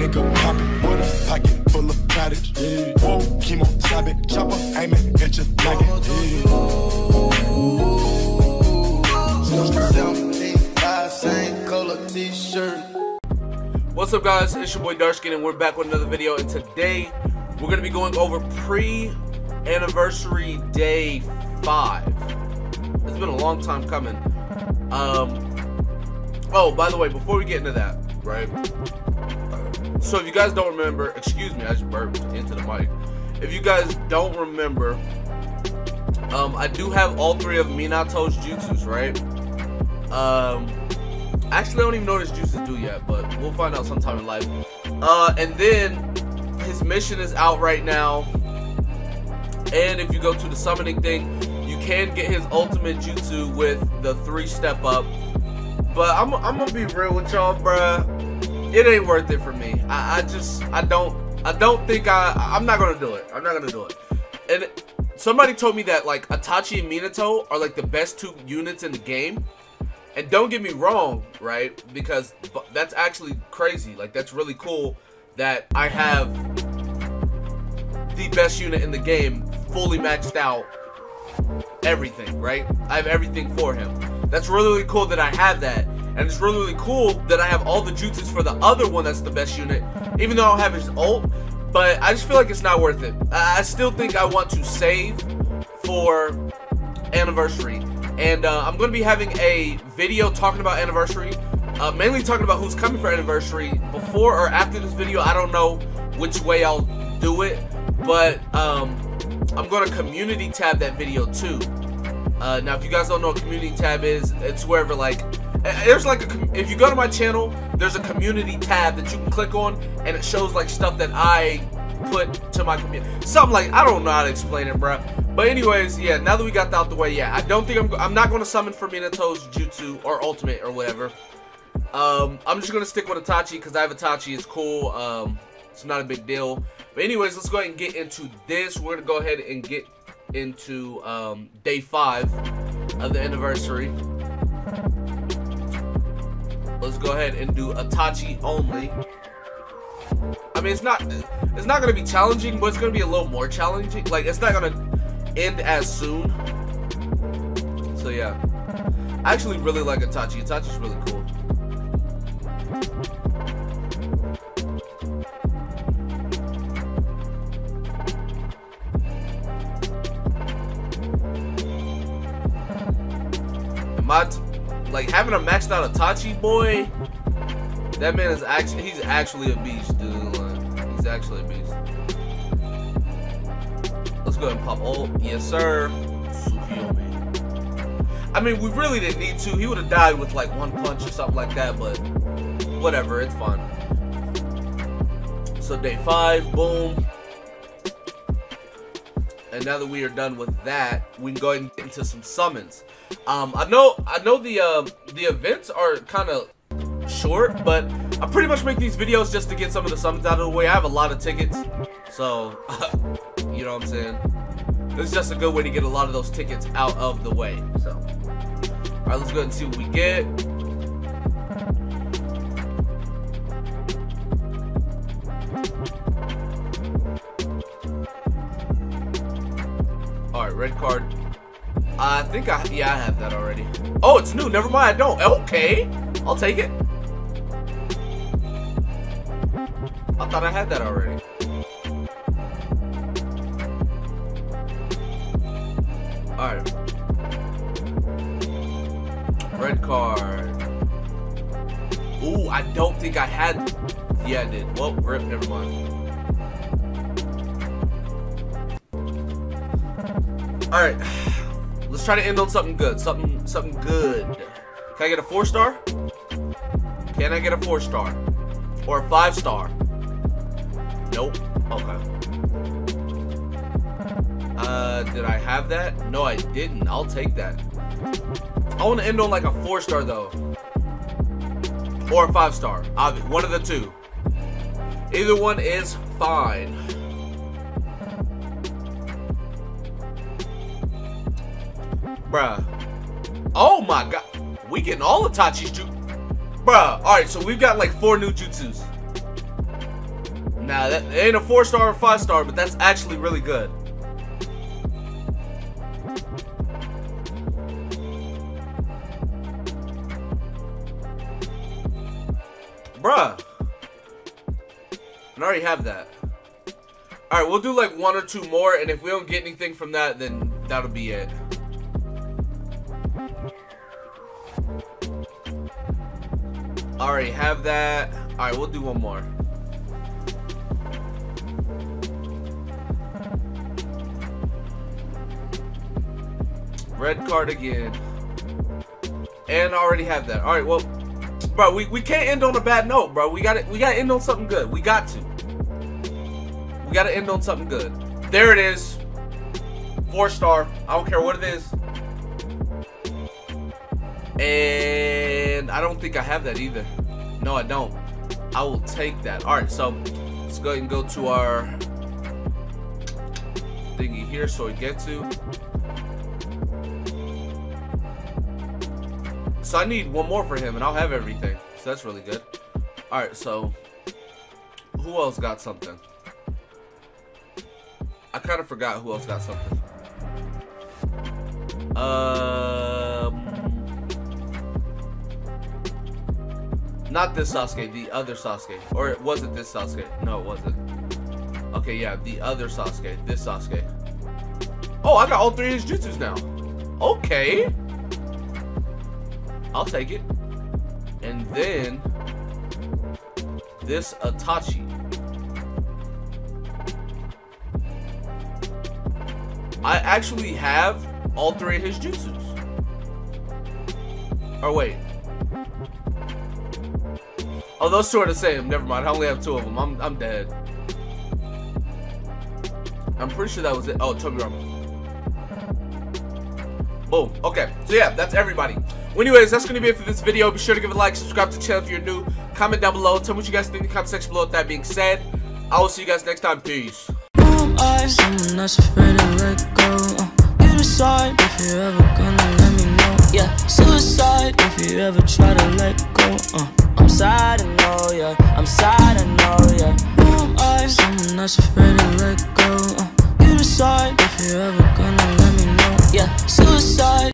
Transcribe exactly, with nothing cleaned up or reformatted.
nigga poppin' with a pocket full of cottage. Yeah. Whoa, chemo, stop it, chopper, aimin' at your like it. Yeah. What's up, guys? It's your boy DarkSkin, and we're back with another video. And today, we're gonna be going over pre-anniversary day five. It's been a long time coming. Um. Oh, by the way, before we get into that, right? So if you guys don't remember, excuse me, I just burped into the mic. If you guys don't remember, um, I do have all three of Minato's jutsus, right? Um, actually, I don't even know what his jutsus do yet, but we'll find out sometime in life. Uh, and then his mission is out right now. And if you go to the summoning thing, you can get his ultimate jutsu with the three step up. But I'm, I'm gonna be real with y'all, bruh. It ain't worth it for me. I, I just, I don't, I don't think I, I'm not gonna do it. I'm not gonna do it. And somebody told me that, like, Itachi and Minato are, like, the best two units in the game. And don't get me wrong, right? Because that's actually crazy. Like, that's really cool that I have the best unit in the game fully maxed out. Everything, right? I have everything for him. That's really, really cool that I have that, and it's really, really cool that I have all the jutsus for the other one that's the best unit, even though I don't have his ult. But I just feel like it's not worth it. I still think I want to save for anniversary, and uh, I'm going to be having a video talking about anniversary, uh, mainly talking about who's coming for anniversary before or after this video. I don't know which way I'll do it, but um, I'm going to community tab that video too. Uh, now, if you guys don't know what community tab is, it's wherever, like, there's like a, if you go to my channel, there's a community tab that you can click on, and it shows, like, stuff that I put to my community. Something like, I don't know how to explain it, bro. But anyways, yeah, now that we got that out the way, yeah, I don't think I'm, I'm not going to summon for Minato's jutsu or ultimate or whatever. Um, I'm just going to stick with Itachi because I have Itachi. It's cool. Um, it's not a big deal. But anyways, let's go ahead and get into this. We're going to go ahead and get into um, day five of the anniversary. Let's go ahead and do Itachi only. I mean, it's not it's not gonna be challenging, but it's gonna be a little more challenging. Like, it's not gonna end as soon. So yeah, I actually really like Itachi. Itachi's really cool. My, like, having a maxed out Itachi, boy, that man is actually, he's actually a beast, dude. Like, he's actually a beast. Let's go ahead and pop ult. Yes, sir. Tsukiyomi. I mean, we really didn't need to. He would have died with, like, one punch or something like that, but whatever, it's fine. So, day five, boom. And now that we are done with that, we can go ahead and get into some summons. Um, I know, I know the uh, the events are kind of short, but I pretty much make these videos just to get some of the summons out of the way. I have a lot of tickets, so you know what I'm saying. It's just a good way to get a lot of those tickets out of the way. So, all right, let's go ahead and see what we get. All right, red card. I think I, yeah, I have that already. Oh, it's new. Never mind. I don't. Okay. I'll take it. I thought I had that already. All right. Red card. Ooh, I don't think I had. Yeah, I did. Well, rip. Never mind. All right. Let's try to end on something good. Something something good. Can I get a four star? Can I get a four star? Or a five star? Nope. Okay. Uh, did I have that? No, I didn't. I'll take that. I want to end on like a four star though. Or a five star. One of the two. Either one is fine. Bruh. Oh my god. We getting all Itachi's jutsu. Bruh. Alright, so we've got like four new jutsus. Nah, that it ain't a four star or five star, but that's actually really good. Bruh. And I already have that. Alright, we'll do like one or two more, and if we don't get anything from that, then that'll be it. I already have that. Alright, we'll do one more. Red card again. And I already have that. Alright, well, bro, we, we can't end on a bad note, bro. We gotta we gotta end on something good. We got to. We gotta end on something good. There it is. Four star. I don't care what it is. And I don't think I have that either. No, I don't. I will take that. Alright, so let's go ahead and go to our thingy here so we get to. So I need one more for him and I'll have everything. So that's really good. Alright, so who else got something? I kind of forgot who else got something. Um, not this Sasuke, the other Sasuke. Or it wasn't this Sasuke. No, it wasn't. Okay, yeah, the other Sasuke. This Sasuke. Oh, I got all three of his jutsus now. Okay. I'll take it. And then this Itachi. I actually have all three of his jutsus. Or wait. Oh, those two are the same. Never mind. I only have two of them. I'm, I'm dead. I'm pretty sure that was it. Oh, Toby Rambo. Boom. Okay. So, yeah, that's everybody. Well, anyways, that's going to be it for this video. Be sure to give it a like. Subscribe to the channel if you're new. Comment down below. Tell me what you guys think in the comment section below. With that being said, I will see you guys next time. Peace. Someone that's afraid to let go. uh, You decide if you're ever gonna let me know. Yeah, suicide if you ever try to let go. uh, I'm sad, I know, yeah. I'm sad, I know, yeah. Who am I? Someone that's afraid to let go. uh, You decide if you're ever gonna let me know. Yeah, suicide.